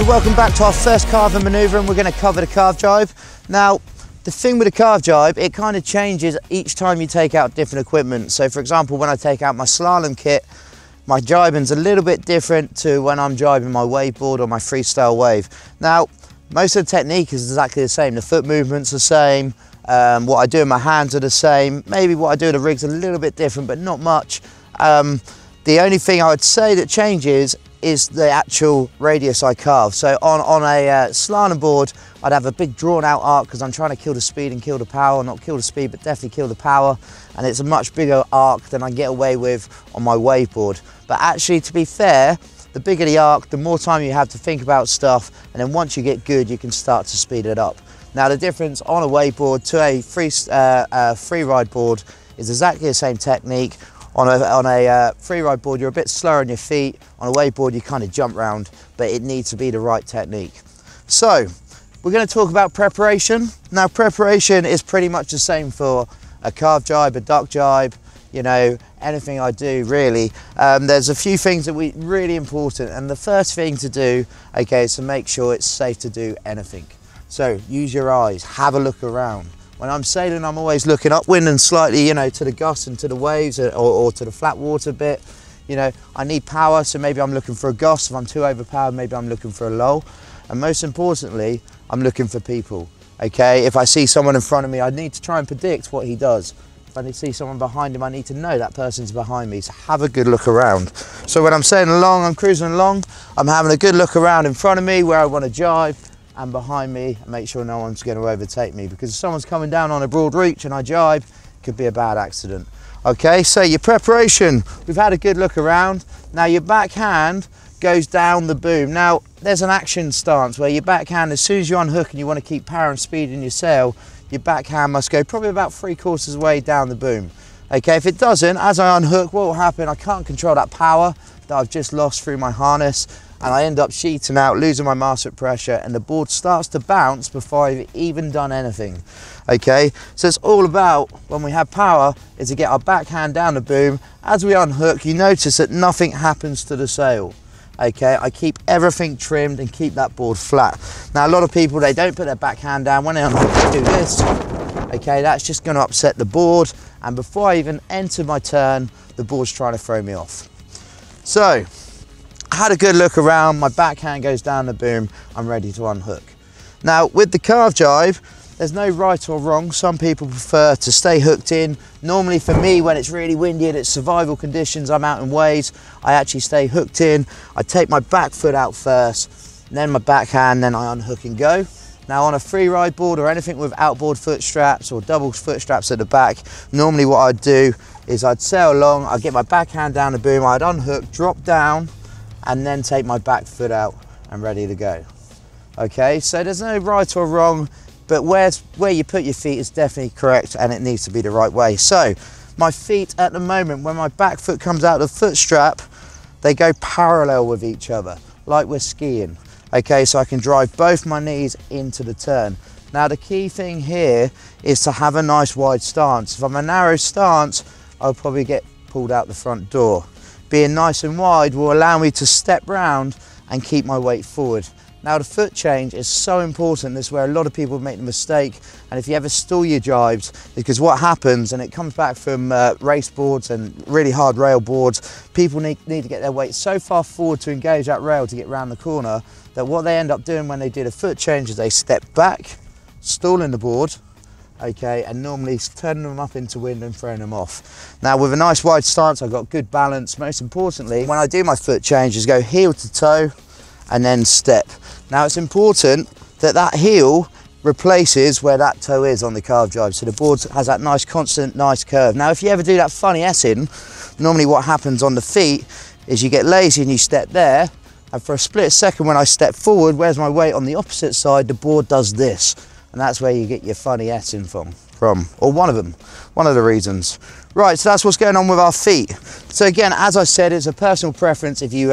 So welcome back to our first carver manoeuvre, and we're going to cover the carve jibe. Now, the thing with the carve jibe, it kind of changes each time you take out different equipment. So for example, when I take out my slalom kit, my jibing's a little bit different to when I'm jibing my waveboard or my freestyle wave. Now, most of the technique is exactly the same. The foot movement's the same, what I do in my hands are the same. Maybe what I do in the rig's a little bit different, but not much. The only thing I would say that changes is the actual radius I carve. So on a slalom board, I'd have a big drawn out arc because I'm trying to kill the speed and kill the power, not kill the speed, but definitely kill the power. And it's a much bigger arc than I get away with on my waveboard. But actually, to be fair, the bigger the arc, the more time you have to think about stuff. And then once you get good, you can start to speed it up. Now the difference on a waveboard to a free ride board is exactly the same technique. On a free ride board, you're a bit slower on your feet. On a waveboard, you kind of jump round, but it needs to be the right technique. So, we're going to talk about preparation. Now, preparation is pretty much the same for a carve jibe, a duck jibe, you know, anything I do really. There's a few things that we really important, and the first thing to do, okay, is to make sure it's safe to do anything. So, use your eyes, have a look around. When I'm sailing, I'm always looking upwind and slightly, you know, to the gusts and to the waves or to the flat water bit. You know, I need power, so maybe I'm looking for a gust. If I'm too overpowered, maybe I'm looking for a lull. And most importantly, I'm looking for people, okay? If I see someone in front of me, I need to try and predict what he does. If I see someone behind him, I need to know that person's behind me, so have a good look around. So when I'm sailing along, I'm cruising along, I'm having a good look around in front of me, where I want to jibe, and behind me, and make sure no one's going to overtake me, because if someone's coming down on a broad reach and I jibe, it could be a bad accident. Okay, so your preparation, we've had a good look around. Now your backhand goes down the boom. Now there's an action stance where your backhand, as soon as you unhook and you want to keep power and speed in your sail, your backhand must go probably about 3/4 way down the boom. Okay, if it doesn't, as I unhook, what will happen? I can't control that power that I've just lost through my harness, and I end up sheeting out, losing my master pressure, and the board starts to bounce before I've even done anything, okay? So it's all about, when we have power, is to get our backhand down the boom. As we unhook, you notice that nothing happens to the sail, okay? I keep everything trimmed and keep that board flat. Now, a lot of people, they don't put their backhand down. When they unhook, they do this, okay? That's just gonna upset the board, and before I even enter my turn, the board's trying to throw me off. So, I had a good look around, my backhand goes down the boom, I'm ready to unhook. Now with the carve jibe, there's no right or wrong. Some people prefer to stay hooked in. Normally for me, when it's really windy and it's survival conditions, I'm out in waves, I actually stay hooked in. I take my back foot out first, and then my backhand, then I unhook and go. Now on a free ride board or anything with outboard foot straps or double foot straps at the back, normally what I'd do is I'd sail along, I'd get my backhand down the boom, I'd unhook, drop down, and then take my back foot out and ready to go. Okay, so there's no right or wrong, but where you put your feet is definitely correct, and it needs to be the right way. So my feet at the moment, when my back foot comes out of the foot strap, they go parallel with each other, like we're skiing. Okay, so I can drive both my knees into the turn. Now the key thing here is to have a nice wide stance. If I'm a narrow stance, I'll probably get pulled out the front door. Being nice and wide will allow me to step round and keep my weight forward. Now the foot change is so important. This is where a lot of people make the mistake, and if you ever stall your jibes, because what happens, and it comes back from race boards and really hard rail boards, people need to get their weight so far forward to engage that rail to get round the corner, that what they end up doing when they do the foot change is they step back, stalling the board, okay, and normally turning them up into wind and throwing them off. Now with a nice wide stance, I've got good balance. Most importantly, when I do my foot changes, go heel to toe and then step. Now it's important that that heel replaces where that toe is on the carve jibe, so the board has that nice constant, nice curve. Now if you ever do that funny S-in, normally what happens on the feet is you get lazy and you step there, and for a split second when I step forward, where's my weight on the opposite side, the board does this. And that's where you get your funny S-in from, or one of them, one of the reasons. Right, so that's what's going on with our feet. So again, as I said, it's a personal preference if you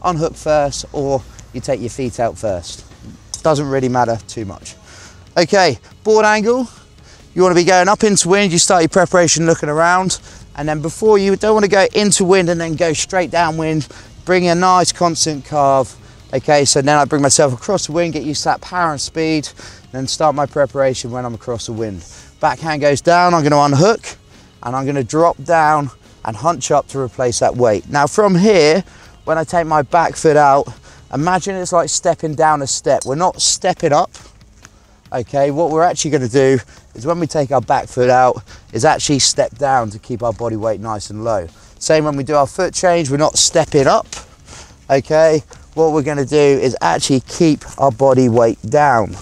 unhook first or you take your feet out first. Doesn't really matter too much. Okay, board angle. You want to be going up into wind, you start your preparation looking around, and then before you don't want to go into wind and then go straight downwind, bring a nice constant carve Okay, so now I bring myself across the wind, get used to that power and speed, and start my preparation when I'm across the wind. Backhand goes down, I'm going to unhook, and I'm going to drop down and hunch up to replace that weight. Now from here, when I take my back foot out, imagine it's like stepping down a step. We're not stepping up, okay? What we're actually going to do is when we take our back foot out, is actually step down to keep our body weight nice and low. Same when we do our foot change, we're not stepping up, okay? What we're going to do is actually keep our body weight down.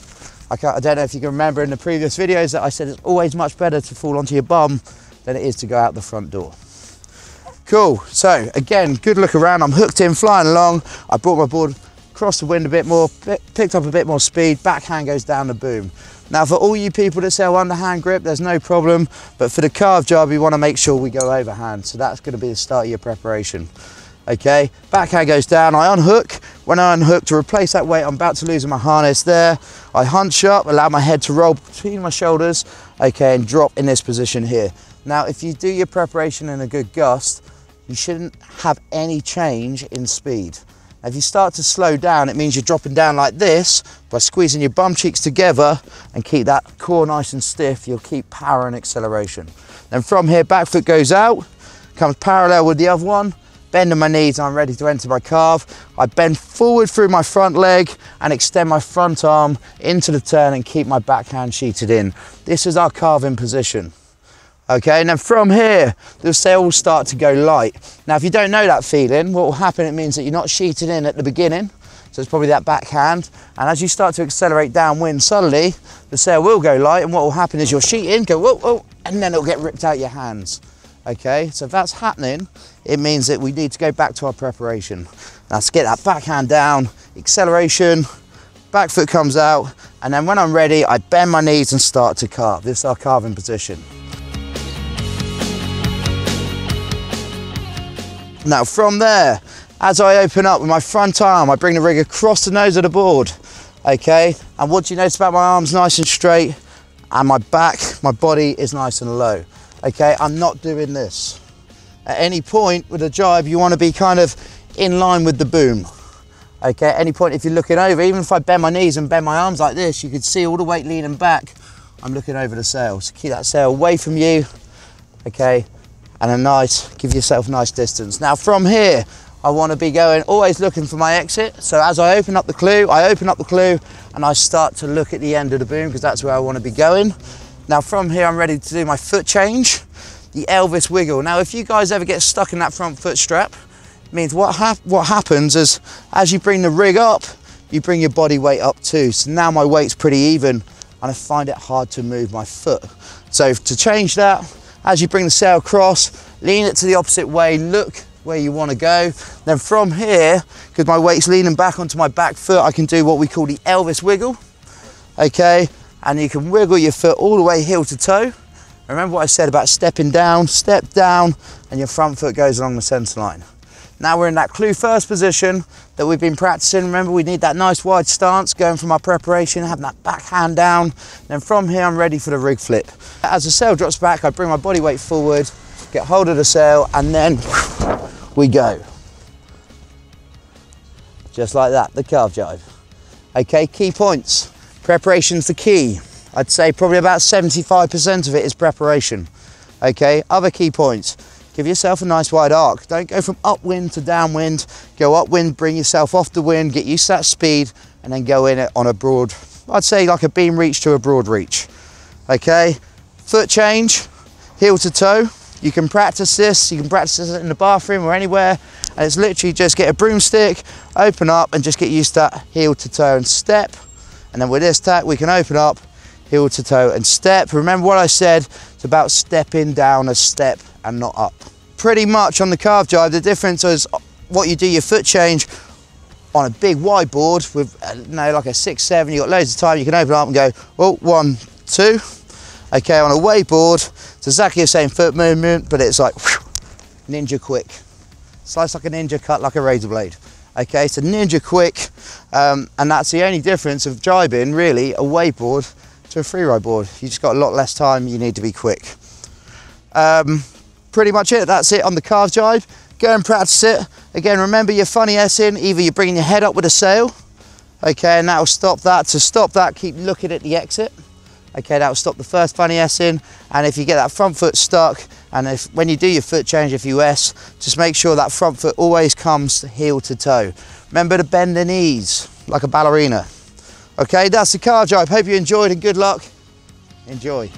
I don't know if you can remember in the previous videos that I said it's always much better to fall onto your bum than it is to go out the front door. Cool, so again, good look around. I'm hooked in, flying along. I brought my board across the wind a bit more, picked up a bit more speed, backhand goes down the boom. Now for all you people that sell underhand grip, there's no problem, but for the carve job, we want to make sure we go overhand. So that's going to be the start of your preparation. Okay, backhand goes down, I unhook. When I unhook, to replace that weight, I'm about to lose my harness there. I hunch up, allow my head to roll between my shoulders, okay, and drop in this position here. Now, if you do your preparation in a good gust, you shouldn't have any change in speed. Now, if you start to slow down, it means you're dropping down like this by squeezing your bum cheeks together and keep that core nice and stiff. You'll keep power and acceleration. Then from here, back foot goes out, comes parallel with the other one, bending my knees, I'm ready to enter my carve. I bend forward through my front leg and extend my front arm into the turn and keep my backhand sheeted in. This is our carving position. Okay, and then from here, the sail will start to go light. Now, if you don't know that feeling, what will happen, it means that you're not sheeted in at the beginning, so it's probably that backhand, and as you start to accelerate downwind, suddenly, the sail will go light, and what will happen is you'll sheet in, go, whoa, whoa, and then it'll get ripped out your hands. Okay, so if that's happening, it means that we need to go back to our preparation. Let's get that backhand down, acceleration, back foot comes out, and then when I'm ready, I bend my knees and start to carve. This is our carving position. Now from there, as I open up with my front arm, I bring the rig across the nose of the board, okay? And what do you notice about my arms nice and straight and my back, my body is nice and low, okay? I'm not doing this. At any point with a jibe, you want to be kind of in line with the boom, okay? At any point, if you're looking over, even if I bend my knees and bend my arms like this, you can see all the weight leaning back, I'm looking over the sail. So keep that sail away from you, okay? And a nice, give yourself a nice distance. Now from here, I want to be going, always looking for my exit. So as I open up the clew, I open up the clew and I start to look at the end of the boom because that's where I want to be going. Now from here, I'm ready to do my foot change, the Elvis wiggle. Now if you guys ever get stuck in that front foot strap, it means what happens is as you bring the rig up, you bring your body weight up too. So now my weight's pretty even and I find it hard to move my foot. So to change that, as you bring the sail across, lean it to the opposite way, look where you want to go. Then from here, because my weight's leaning back onto my back foot, I can do what we call the Elvis wiggle, okay? And you can wiggle your foot all the way heel to toe. Remember what I said about stepping down, step down, and your front foot goes along the centre line. Now we're in that clew first position that we've been practicing. Remember, we need that nice wide stance going from our preparation, having that backhand down. Then from here, I'm ready for the rig flip. As the sail drops back, I bring my body weight forward, get hold of the sail, and then we go. Just like that, the carve jibe. Okay, key points. Preparation's the key. I'd say probably about 75% of it is preparation. Okay, other key points. Give yourself a nice wide arc. Don't go from upwind to downwind. Go upwind, bring yourself off the wind, get used to that speed, and then go in it on a broad, I'd say like a beam reach to a broad reach. Okay, foot change, heel to toe. You can practice this. You can practice this in the bathroom or anywhere. And it's literally just get a broomstick, open up, and just get used to that heel to toe and step. And then with this tack, we can open up, heel to toe and step. Remember what I said, it's about stepping down a step and not up. Pretty much on the carve jibe, the difference is what you do your foot change on a big wide board with, you know, like a 6-7, you've got loads of time, you can open up and go, oh, 1, 2. Okay, on a wave board, it's exactly the same foot movement, but it's like whew, ninja quick. Slice like a ninja, cut like a razor blade. Okay, so ninja quick, and that's the only difference of jibing, really, a wave board to a free ride board. You just got a lot less time, you need to be quick. Pretty much it, that's it on the carve jibe. Go and practice it. Again, remember your funny S in, either you're bringing your head up with a sail, okay, and that'll stop that. To stop that, keep looking at the exit. Okay, that'll stop the first funny S in, and if you get that front foot stuck, and if when you do your foot change, if you S, just make sure that front foot always comes heel to toe. Remember to bend the knees like a ballerina. Okay, that's the car jive. Hope you enjoyed and good luck. Enjoy.